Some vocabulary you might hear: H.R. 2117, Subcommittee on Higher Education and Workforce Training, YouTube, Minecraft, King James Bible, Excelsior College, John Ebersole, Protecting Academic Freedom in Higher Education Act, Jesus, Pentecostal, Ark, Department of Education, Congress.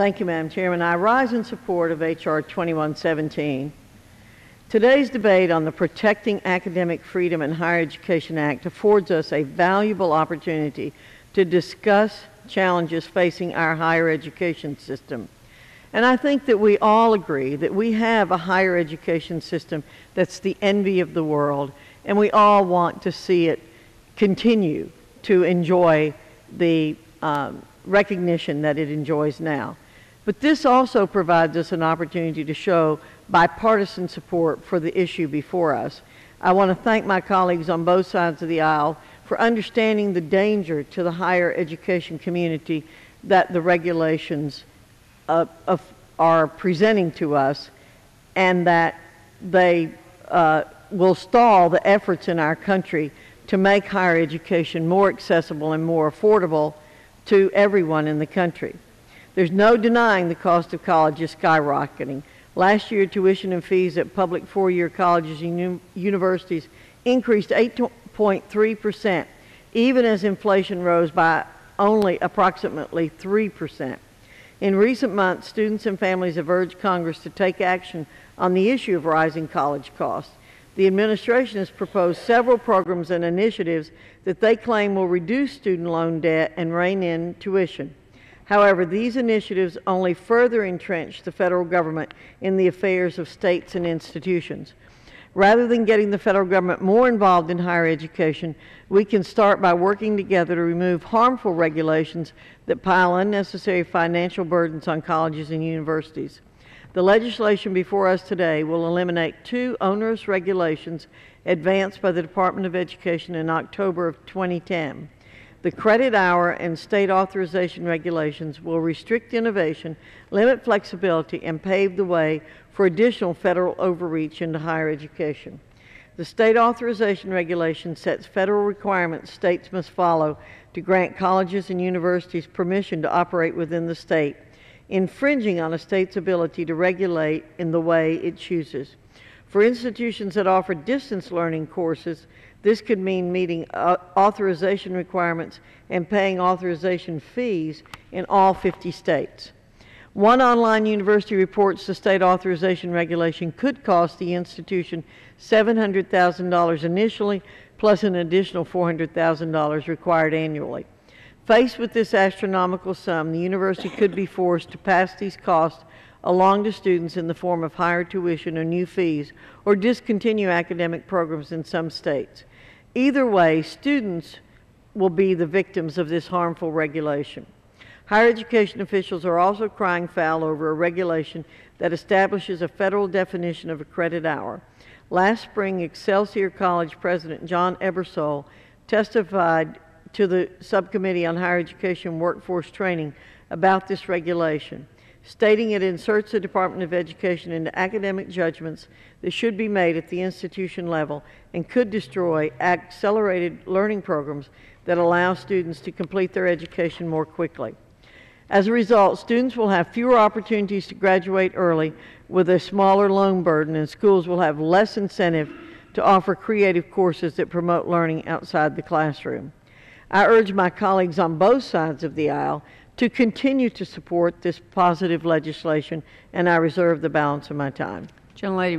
Thank you, Madam Chairman. I rise in support of H.R. 2117. Today's debate on the Protecting Academic Freedom in Higher Education Act affords us a valuable opportunity to discuss challenges facing our higher education system. And I think that we all agree that we have a higher education system that's the envy of the world, and we all want to see it continue to enjoy the recognition that it enjoys now. But this also provides us an opportunity to show bipartisan support for the issue before us. I want to thank my colleagues on both sides of the aisle for understanding the danger to the higher education community that the regulations are presenting to us, and that they will stall the efforts in our country to make higher education more accessible and more affordable to everyone in the country. There's no denying the cost of college is skyrocketing. Last year, tuition and fees at public four-year colleges and universities increased 8.3%, even as inflation rose by only approximately 3%. In recent months, students and families have urged Congress to take action on the issue of rising college costs. The administration has proposed several programs and initiatives that they claim will reduce student loan debt and rein in tuition. However, these initiatives only further entrench the federal government in the affairs of states and institutions. Rather than getting the federal government more involved in higher education, we can start by working together to remove harmful regulations that pile unnecessary financial burdens on colleges and universities. The legislation before us today will eliminate two onerous regulations advanced by the Department of Education in October of 2010. The credit hour and state authorization regulations will restrict innovation, limit flexibility, and pave the way for additional federal overreach into higher education. The state authorization regulation sets federal requirements states must follow to grant colleges and universities permission to operate within the state, infringing on a state's ability to regulate in the way it chooses. For institutions that offer distance learning courses, this could mean meeting authorization requirements and paying authorization fees in all 50 states. One online university reports the state authorization regulation could cost the institution $700,000 initially, plus an additional $400,000 required annually. Faced with this astronomical sum, the university could be forced to pass these costs along to students in the form of higher tuition or new fees, or discontinue academic programs in some states. Either way, students will be the victims of this harmful regulation. Higher education officials are also crying foul over a regulation that establishes a federal definition of a credit hour. Last spring, Excelsior College President John Ebersole testified to the Subcommittee on Higher Education and Workforce Training about this regulation, stating it inserts the Department of Education into academic judgments that should be made at the institution level and could destroy accelerated learning programs that allow students to complete their education more quickly. As a result, students will have fewer opportunities to graduate early with a smaller loan burden, and schools will have less incentive to offer creative courses that promote learning outside the classroom. I urge my colleagues on both sides of the aisle to continue to support this positive legislation, and I reserve the balance of my time. Gentlelady.